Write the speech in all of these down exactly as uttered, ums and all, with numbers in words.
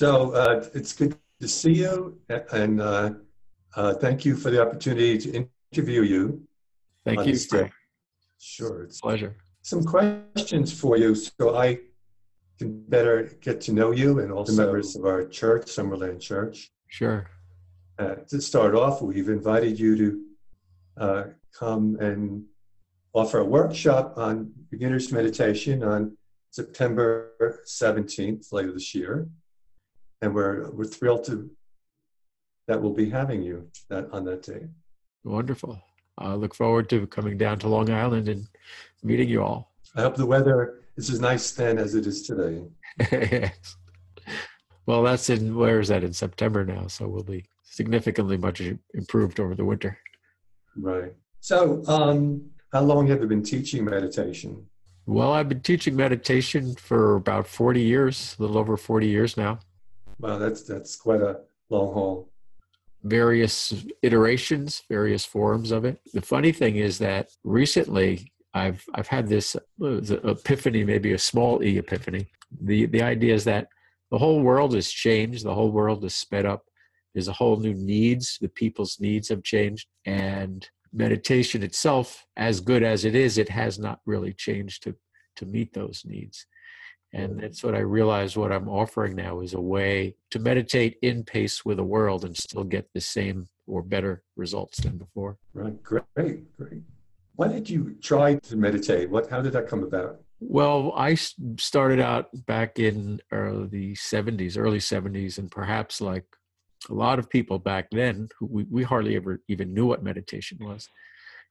So uh, it's good to see you, and uh, uh, thank you for the opportunity to interview you. Thank you. Sure. Sure, it's a pleasure. Some questions for you, so I can better get to know you and also the members of our church, Summerland Church. Sure. Uh, to start off, we've invited you to uh, come and offer a workshop on beginner's meditation on September seventeenth, later this year. And we're, we're thrilled to, that we'll be having you that, on that day. Wonderful. I look forward to coming down to Long Island and meeting you all. I hope the weather is as nice then as it is today. Yes. Well, that's in, where is that? In September now. So we'll be significantly much improved over the winter. Right. So um, how long have you been teaching meditation? Well, I've been teaching meditation for about forty years, a little over forty years now. Wow, that's, that's quite a long haul. Various iterations, various forms of it. The funny thing is that recently I've, I've had this epiphany, maybe a small e epiphany. The, the idea is that the whole world has changed. The whole world has sped up. There's a whole new needs. The people's needs have changed. And meditation itself, as good as it is, it has not really changed to, to meet those needs. And that's what I realized what I'm offering now is a way to meditate in pace with the world and still get the same or better results than before. Right. Great. Great. Why did you try to meditate? What, how did that come about? Well, I started out back in uh, the seventies, early seventies, and perhaps like a lot of people back then, who we, we hardly ever even knew what meditation was.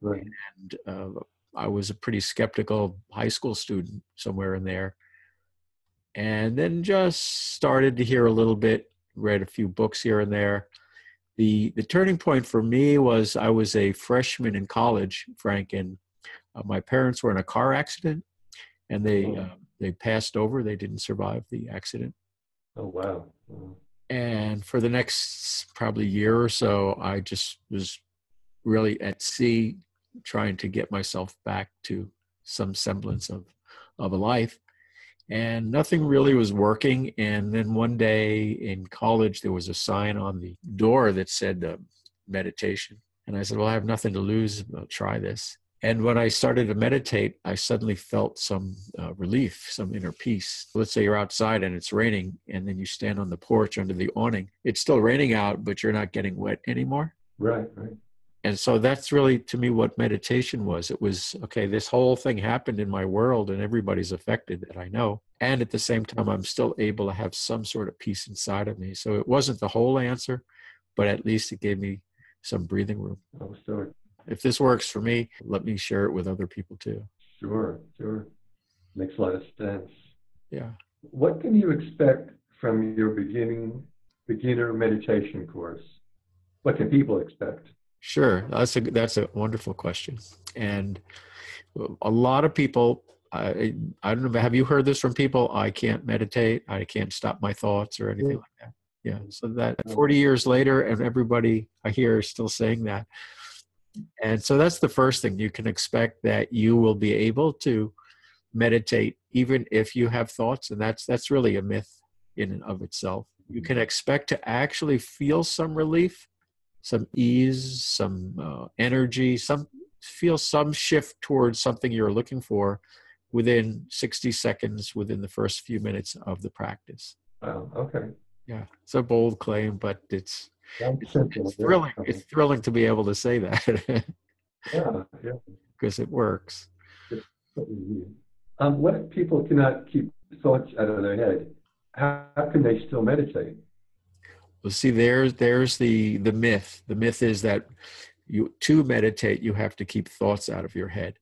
Right. And uh, I was a pretty skeptical high school student somewhere in there. And then just started to hear a little bit, read a few books here and there. The, the turning point for me was I was a freshman in college, Frank, and uh, my parents were in a car accident, and they, oh. uh, they passed over. They didn't survive the accident. Oh, wow. wow. And for the next probably year or so, I just was really at sea trying to get myself back to some semblance of, of a life. And nothing really was working. And then one day in college, there was a sign on the door that said uh, meditation. And I said, well, I have nothing to lose. I'll try this. And when I started to meditate, I suddenly felt some uh, relief, some inner peace. Let's say you're outside and it's raining, and then you stand on the porch under the awning. It's still raining out, but you're not getting wet anymore. Right, right. And so that's really, to me, what meditation was. It was, okay, this whole thing happened in my world and everybody's affected that I know. And at the same time, I'm still able to have some sort of peace inside of me. So it wasn't the whole answer, but at least it gave me some breathing room. Oh, sure. If this works for me, let me share it with other people too. Sure, sure. Makes a lot of sense. Yeah. What can you expect from your beginning beginner meditation course? What can people expect? Sure. That's a, that's a wonderful question. And a lot of people, I, I don't know, have you heard this from people? I can't meditate. I can't stop my thoughts or anything yeah. like that. Yeah. So that forty years later, and everybody I hear is still saying that. And so that's the first thing you can expect, that you will be able to meditate even if you have thoughts. And that's, that's really a myth in and of itself. You can expect to actually feel some relief, some ease, some uh, energy, some feel some shift towards something you're looking for within sixty seconds, within the first few minutes of the practice. Wow, okay. Yeah, it's a bold claim, but it's, it's, it's thrilling. It's thrilling to be able to say that. Yeah, yeah. Because it works. Um, what if people cannot keep thoughts out of their head? How, how can they still meditate? Well, see, there's, there's the, the myth. The myth is that you, to meditate, you have to keep thoughts out of your head.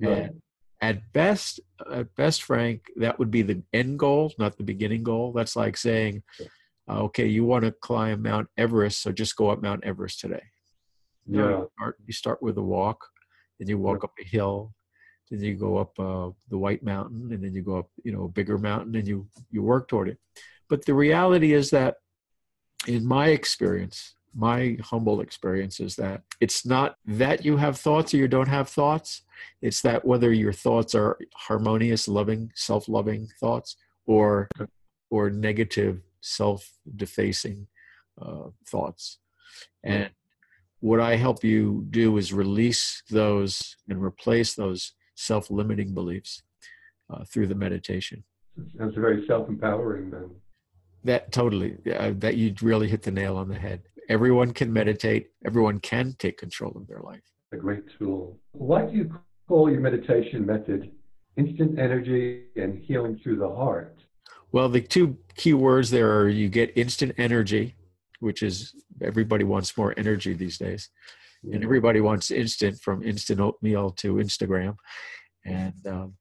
Right. And at best, at best, Frank, that would be the end goal, not the beginning goal. That's like saying, uh, okay, you want to climb Mount Everest, so just go up Mount Everest today. Yeah. You know, you start, you start with a walk, then you walk up a hill, then you go up uh, the White Mountain, and then you go up, you know, a bigger mountain, and you, you work toward it. But the reality is that in my experience, my humble experience is that it's not that you have thoughts or you don't have thoughts. It's that whether your thoughts are harmonious, loving, self-loving thoughts or, or negative, self-defacing uh, thoughts. And what I help you do is release those and replace those self-limiting beliefs uh, through the meditation. Sounds very self-empowering then. That totally, uh, that you really hit the nail on the head. Everyone can meditate. Everyone can take control of their life. A great tool. Why do you call your meditation method instant energy and healing through the heart? Well, the two key words there are you get instant energy, which is everybody wants more energy these days. And everybody wants instant, from instant oatmeal to Instagram. And, um,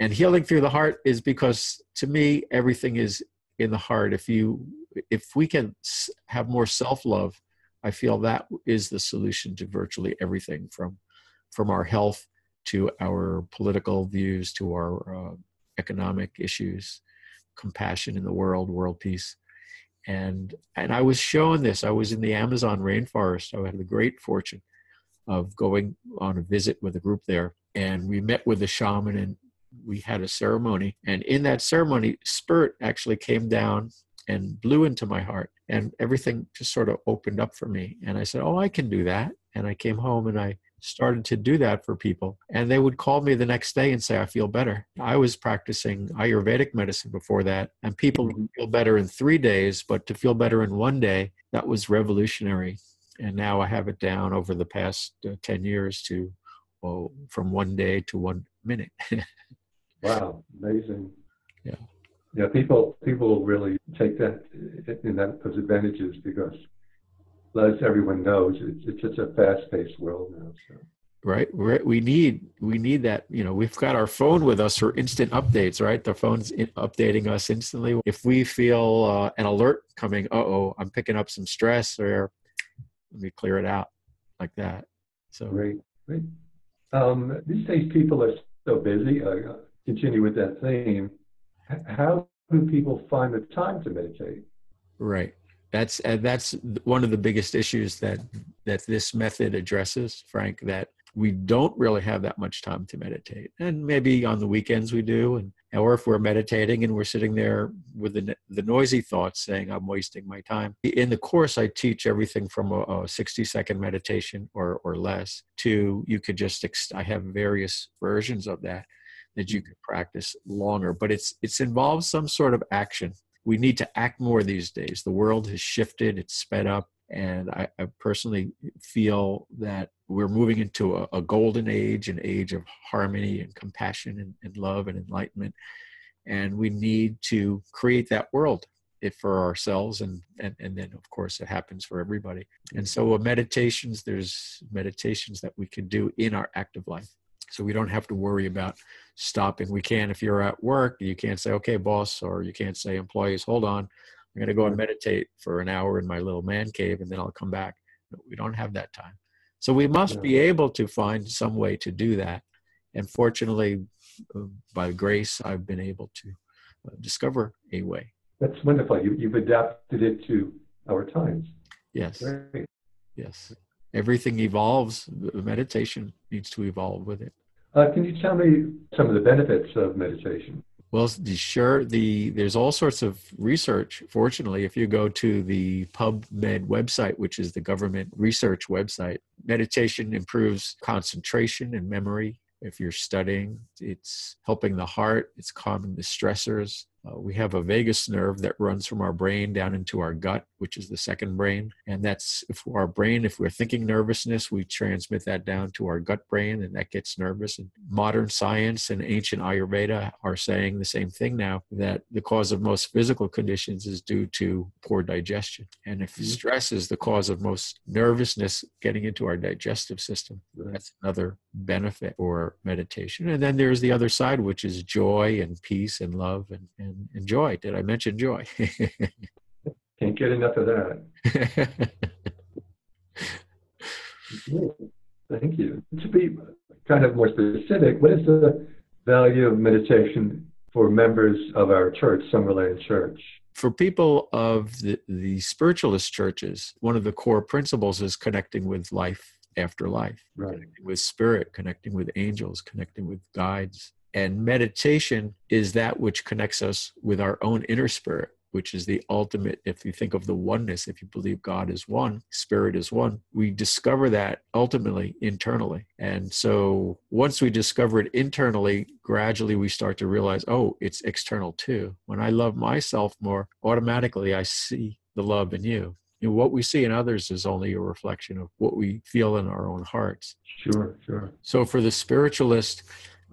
and healing through the heart is because, to me, everything is in the heart. If you, if we can have more self-love, I feel that is the solution to virtually everything, from, from our health to our political views, to our uh, economic issues, compassion in the world, world peace. And, and I was shown this. I was in the Amazon rainforest. I had the great fortune of going on a visit with a group there. And we met with a shaman and we had a ceremony. And in that ceremony, spirit actually came down and blew into my heart. And everything just sort of opened up for me. And I said, oh, I can do that. And I came home and I started to do that for people. And they would call me the next day and say, I feel better. I was practicing Ayurvedic medicine before that. And people would feel better in three days, but to feel better in one day, that was revolutionary. And now I have it down over the past uh, ten years to, well, from one day to one minute. Wow, amazing. Yeah. Yeah, people people really take that in that as advantages, because as everyone knows, it's, it's just a fast-paced world now. So. Right, We're, we need we need that. You know, we've got our phone with us for instant updates. Right, the phone's in, updating us instantly. If we feel uh, an alert coming, uh oh, I'm picking up some stress, or let me clear it out like that. So great, great. Um, these days, people are so busy. Uh, continue with that theme. How do people find the time to meditate? Right. That's uh, that's one of the biggest issues that that this method addresses, Frank, that we don't really have that much time to meditate. And maybe on the weekends we do, and or if we're meditating and we're sitting there with the, the noisy thoughts saying, I'm wasting my time. In the course, I teach everything from a sixty-second meditation or, or less to you could just, ex I have various versions of that that you could practice longer. But it's it's involves some sort of action. We need to act more these days. The world has shifted, it's sped up, and I, I personally feel that we're moving into a, a golden age, an age of harmony and compassion and, and love and enlightenment. And we need to create that world if for ourselves, and, and, and then, of course, it happens for everybody. And so meditations, there's meditations that we can do in our active life. So we don't have to worry about stopping. We can, if you're at work, you can't say, okay, boss, or you can't say, employees, hold on, I'm going to go and meditate for an hour in my little man cave, and then I'll come back. But we don't have that time. So we must be able to find some way to do that. And fortunately, by grace, I've been able to discover a way. That's wonderful. You, you've adapted it to our times. Yes. Great. Yes. Everything evolves. Meditation needs to evolve with it. Uh, can you tell me some of the benefits of meditation? Well, sure. The, there's all sorts of research. Fortunately, if you go to the PubMed website, which is the government research website, meditation improves concentration and memory. If you're studying, it's helping the heart. It's calming the stressors. Uh, we have a vagus nerve that runs from our brain down into our gut, which is the second brain. And that's if our brain, if we're thinking nervousness, we transmit that down to our gut brain, and that gets nervous. And modern science and ancient Ayurveda are saying the same thing now, that the cause of most physical conditions is due to poor digestion. And if stress is the cause of most nervousness getting into our digestive system, that's another benefit for meditation. And then there's the other side, which is joy and peace and love and, and And joy. Did I mention joy? Can't get enough of that. Thank you. To be kind of more specific, what is the value of meditation for members of our church, Summerland Church? For people of the, the spiritualist churches, one of the core principles is connecting with life after life, right. Connecting with spirit, connecting with angels, connecting with guides. And meditation is that which connects us with our own inner spirit, which is the ultimate, if you think of the oneness, if you believe God is one, spirit is one, we discover that ultimately internally. And so once we discover it internally, gradually we start to realize, oh, it's external too. When I love myself more, automatically I see the love in you. And what we see in others is only a reflection of what we feel in our own hearts. Sure, sure. So for the spiritualist,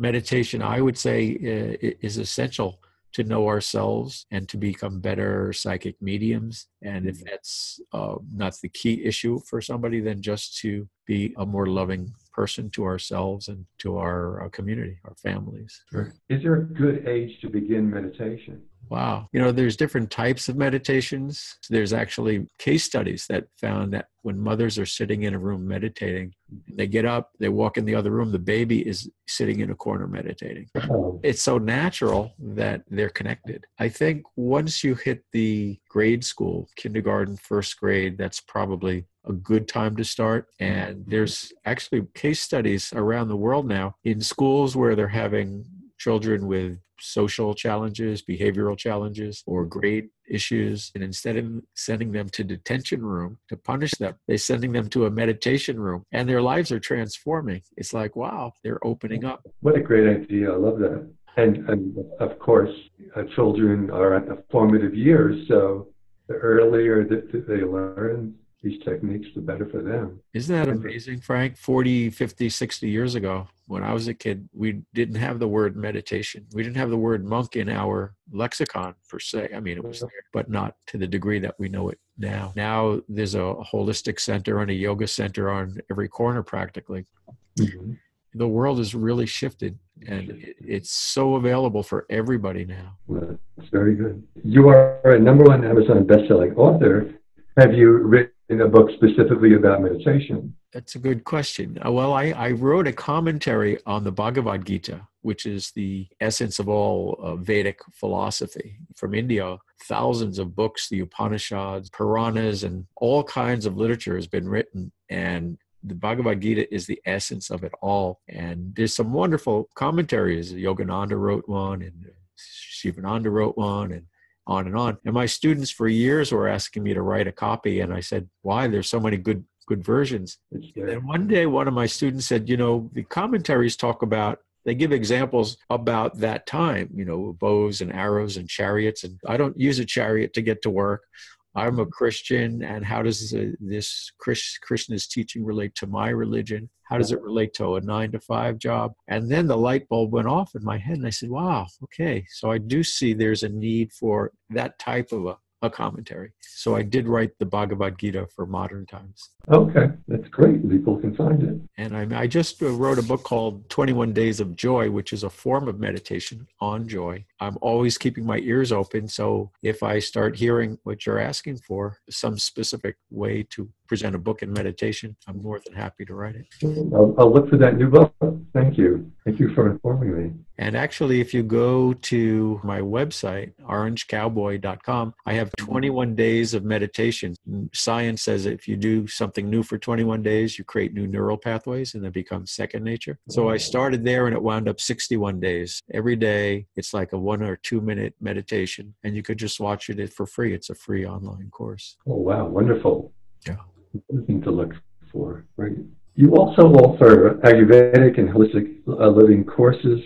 meditation, I would say, uh, is essential to know ourselves and to become better psychic mediums. And if that's uh, not the key issue for somebody, then just to be a more loving person to ourselves and to our, our community, our families. Sure. Is there a good age to begin meditation? Wow. You know, there's different types of meditations. There's actually case studies that found that when mothers are sitting in a room meditating, they get up, they walk in the other room, the baby is sitting in a corner meditating. Oh. It's so natural that they're connected. I think once you hit the grade school, kindergarten, first grade, that's probably a good time to start. And there's actually case studies around the world now in schools where they're having children with social challenges, behavioral challenges, or grade issues. And instead of sending them to detention room to punish them, they're sending them to a meditation room, and their lives are transforming. It's like, wow, they're opening up. What a great idea. I love that. And, and of course, uh, children are at the formative years. So the earlier that they learn these techniques, the better for them. Isn't that amazing, Frank? forty, fifty, sixty years ago, when I was a kid, we didn't have the word meditation. We didn't have the word monk in our lexicon per se. I mean, it was there, but not to the degree that we know it now. Now there's a holistic center and a yoga center on every corner practically. Mm-hmm. The world has really shifted, and it's so available for everybody now. Well, that's very good. You are a number one Amazon bestselling author. Have you written in a book specifically about meditation? That's a good question. Well, I, I wrote a commentary on the Bhagavad Gita, which is the essence of all uh, Vedic philosophy from India. Thousands of books, the Upanishads, Puranas, and all kinds of literature has been written. And the Bhagavad Gita is the essence of it all. And there's some wonderful commentaries. Yogananda wrote one, and Sivananda wrote one, and on and on. And my students for years were asking me to write a copy. And I said, why? There's so many good, good versions. And then one day, one of my students said, you know, the commentaries talk about, they give examples about that time, you know, bows and arrows and chariots. And I don't use a chariot to get to work. I'm a Christian. And how does this, this Krishna's teaching relate to my religion? How does it relate to a nine to five job? And then the light bulb went off in my head, and I said, wow, okay. So I do see there's a need for that type of a, a commentary. So I did write the Bhagavad Gita for modern times. Okay, that's great. People can find it. And I, I just wrote a book called twenty-one days of joy, which is a form of meditation on joy. I'm always keeping my ears open. So if I start hearing what you're asking for, some specific way to present a book in meditation, I'm more than happy to write it. I'll, I'll look for that new book. Thank you. Thank you for informing me. And actually, if you go to my website, orange cowboy dot com, I have twenty-one days of meditation. Science says if you do something new for twenty-one days, you create new neural pathways, and they become second nature. So I started there, and it wound up sixty-one days. Every day, it's like a one or two minute meditation, and you could just watch it for free. It's a free online course. Oh, wow. Wonderful. Yeah. Something to look for, right? You also offer Ayurvedic and holistic uh, living courses,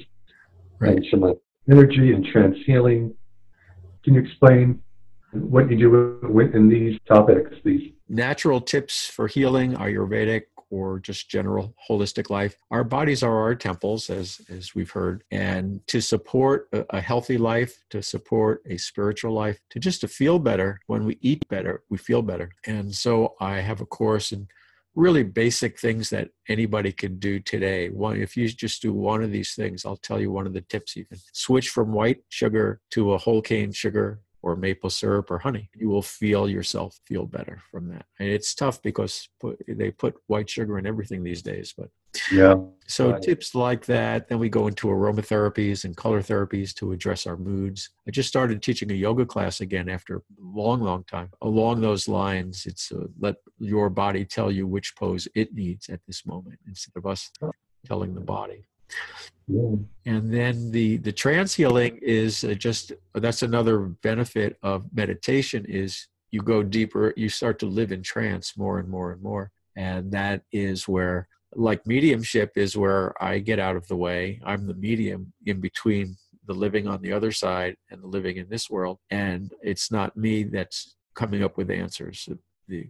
right? And shamanic energy and trance healing. Can you explain what you do in these topics? These natural tips for healing, Ayurvedic, or just general holistic life. Our bodies are our temples, as, as we've heard. And to support a, a healthy life, to support a spiritual life, to just to feel better, when we eat better, we feel better. And so I have a course in really basic things that anybody can do today. One, if you just do one of these things, I'll tell you one of the tips even. Switch from white sugar to a whole cane sugar, or maple syrup, or honey. You will feel yourself feel better from that. And it's tough because put, they put white sugar in everything these days. But yeah. So tips like that. Then we go into aromatherapies and color therapies to address our moods. I just started teaching a yoga class again after a long, long time. Along those lines, it's uh, let your body tell you which pose it needs at this moment instead of us telling the body. Yeah. And then the, the trance healing is just, that's another benefit of meditation is you go deeper, you start to live in trance more and more and more. And that is where, like mediumship is where I get out of the way. I'm the medium in between the living on the other side and the living in this world. And it's not me that's coming up with answers. The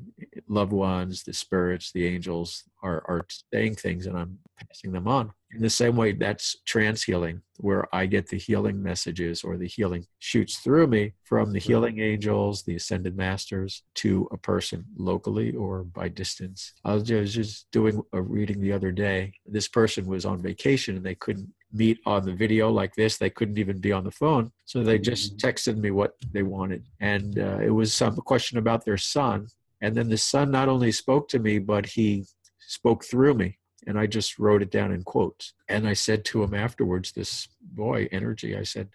loved ones, the spirits, the angels are, are saying things and I'm passing them on. In the same way, that's trance healing, where I get the healing messages or the healing shoots through me from the healing angels, the ascended masters, to a person locally or by distance. I was just doing a reading the other day. This person was on vacation and they couldn't meet on the video like this. They couldn't even be on the phone. So they just texted me what they wanted. And uh, it was some question about their son. And then the son not only spoke to me, but he spoke through me. And I just wrote it down in quotes. And I said to him afterwards, this boy, energy, I said,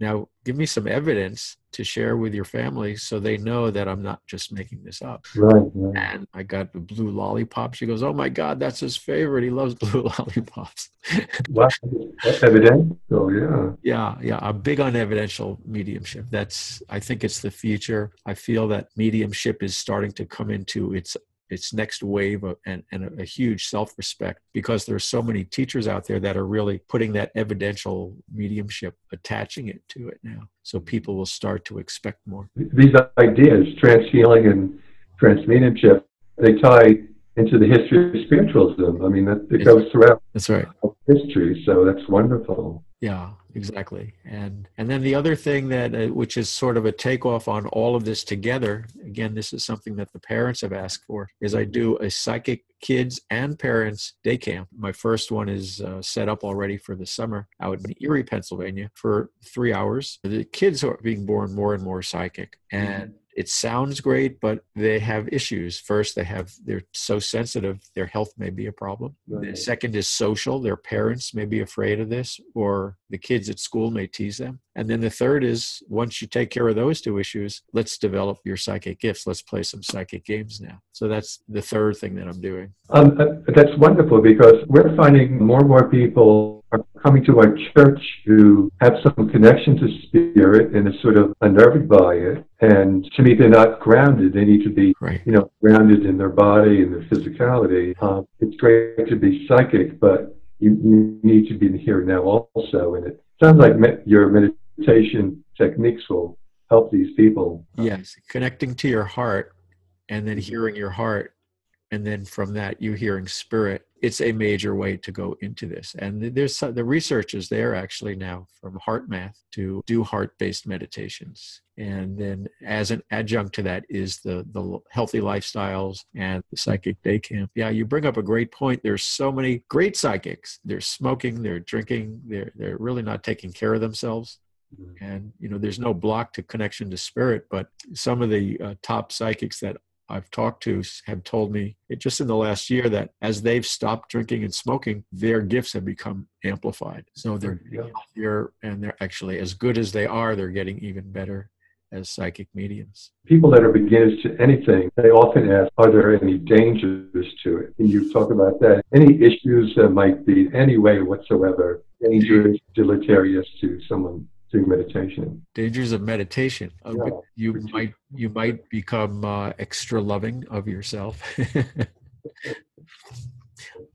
now give me some evidence to share with your family so they know that I'm not just making this up. Right, right. And I got the blue lollipop. She goes, oh my God, that's his favorite. He loves blue lollipops. Wow. That's evidential, yeah. Yeah, yeah. I'm big on evidential mediumship. That's, I think it's the future. I feel that mediumship is starting to come into its its next wave of, and, and a huge self-respect, because there's so many teachers out there that are really putting that evidential mediumship, attaching it to it now. So people will start to expect more. These ideas, trance healing and trance mediumship, they tie into the history of spiritualism. I mean, that, it it's, goes throughout that's right. history, so that's wonderful. Yeah, exactly. And and then the other thing that, uh, which is sort of a takeoff on all of this together, again, this is something that the parents have asked for, is I do a psychic kids and parents day camp. My first one is uh, set up already for the summer out in Erie, Pennsylvania for three hours. The kids are being born more and more psychic. And mm-hmm. It sounds great, but they have issues. First, they have, they're so sensitive, their health may be a problem. Right. The second is social. Their parents may be afraid of this, or the kids at school may tease them. And then the third is, once you take care of those two issues, let's develop your psychic gifts. Let's play some psychic games now. So that's the third thing that I'm doing. Um, that's wonderful, because we're finding more and more people are coming to our church who have some connection to spirit and are sort of unnerved by it. And to me, they're not grounded. They need to be, right. you know, grounded in their body and their physicality. Um, it's great to be psychic, but you, you need to be here now also. And it sounds like me your meditation techniques will help these people. Yes, connecting to your heart and then hearing your heart. And then from that, you hearing spirit. It's a major way to go into this. And there's the research is there actually now from HeartMath to do heart-based meditations. And then as an adjunct to that is the, the healthy lifestyles and the psychic day camp. Yeah, you bring up a great point. There's so many great psychics. They're smoking, they're drinking, they're, they're really not taking care of themselves. And, you know, there's no block to connection to spirit, but some of the uh, top psychics that I've talked to have told me it just in the last year that as they've stopped drinking and smoking, their gifts have become amplified. So they're yeah. healthier, and they're actually as good as they are, they're getting even better as psychic mediums. People that are beginners to anything, they often ask, are there any dangers to it? And you talk about that. Any issues that might be any way whatsoever dangerous, deleterious to someone? Meditation. Dangers of meditation. Uh, yeah. You might you might become uh, extra loving of yourself.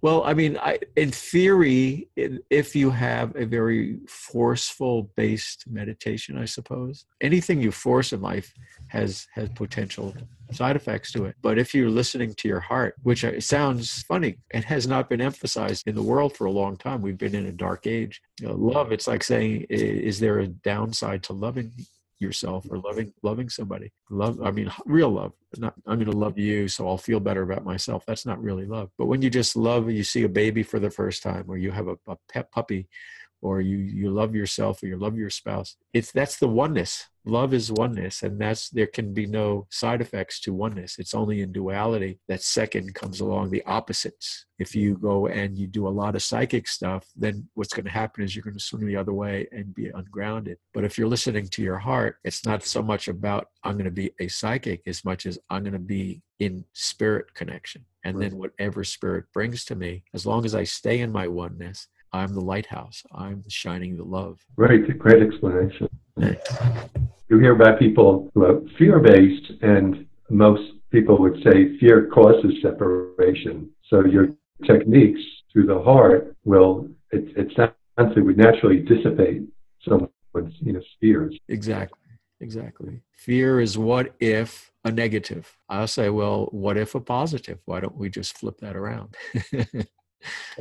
Well, I mean, I, in theory, if you have a very forceful-based meditation, I suppose, anything you force in life has, has potential side effects to it. But if you're listening to your heart, which it sounds funny, it has not been emphasized in the world for a long time. We've been in a dark age. You know, love, it's like saying, is there a downside to loving yourself or loving loving somebody? Love, I mean, real love. Not, I'm going to love you, so I'll feel better about myself. That's not really love. But when you just love, you see a baby for the first time, or you have a, a pet puppy, or you, you love yourself, or you love your spouse. It's, that's the oneness. Love is oneness, and that's, there can be no side effects to oneness. It's only in duality that second comes along, the opposites. If you go and you do a lot of psychic stuff, then what's going to happen is you're going to swing the other way and be ungrounded. But if you're listening to your heart, it's not so much about I'm going to be a psychic as much as I'm going to be in spirit connection. And then whatever spirit brings to me, as long as I stay in my oneness, I'm the lighthouse. I'm the shining the love. Right. Great explanation. Thanks. You hear about people who are fear-based, and most people would say fear causes separation. So your techniques through the heart will, it, it sounds it would naturally dissipate someone's you know, fears. Exactly. Exactly. Fear is what if a negative. I'll say, well, what if a positive? Why don't we just flip that around?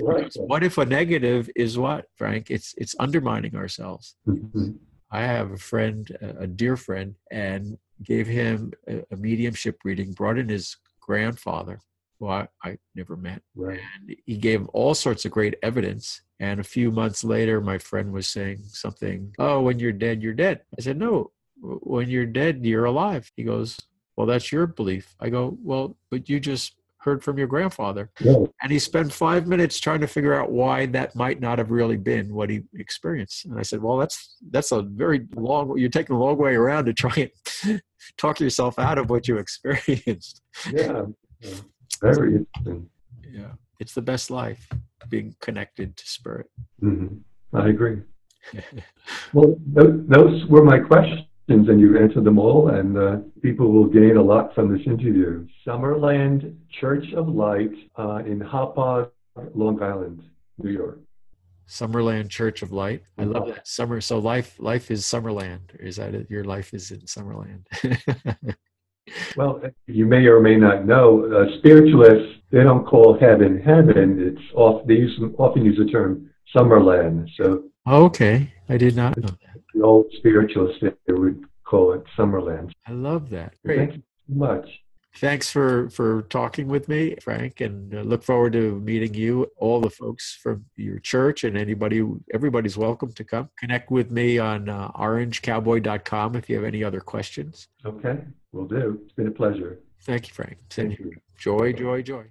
Right. What if a negative is what, Frank? It's it's undermining ourselves. Mm-hmm. I have a friend, a dear friend, and gave him a, a mediumship reading, brought in his grandfather, who I, I never met. Right. And he gave all sorts of great evidence. And a few months later, my friend was saying something, oh, when you're dead, you're dead. I said, no, when you're dead, you're alive. He goes, well, that's your belief. I go, well, but you just heard from your grandfather. Yeah. And he spent five minutes trying to figure out why that might not have really been what he experienced. And I said, well, that's that's a very long, you're taking a long way around to try and talk yourself out of what you experienced. Yeah, very interesting. Yeah, it's the best life, being connected to spirit. Mm-hmm. I agree. Well, those, those were my questions, and you answered them all, and uh, people will gain a lot from this interview. Summerland Church of Light uh, in Hopatcong, Long Island, New York. Summerland Church of Light. I love that. Summer. So life, life is Summerland. Is that it? Your life is in Summerland. Well, you may or may not know, uh, spiritualists, they don't call heaven heaven. It's off, they use, often use the term Summerland. So. Okay, I did not know that. The old spiritualists, they would call it Summerland. I love that. Great. Thank you so much. Thanks for, for talking with me, Frank, and I look forward to meeting you, all the folks from your church, and anybody, everybody's welcome to come. Connect with me on uh, orange cowboy dot com if you have any other questions. Okay, will do. It's been a pleasure. Thank you, Frank. Thank you. Joy, joy, joy.